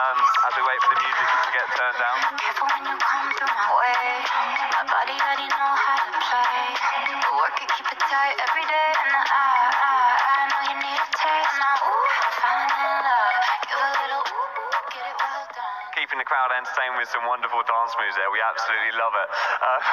hands as we wait for the music to get turned down. Careful when you come through my way. My body already know how to play. But work it, keep it tight every day. And I know you need a taste. Now, ooh, I'm falling in love. Give a little ooh, get it well done. Keeping the crowd entertained with some wonderful dance moves there. We absolutely love it.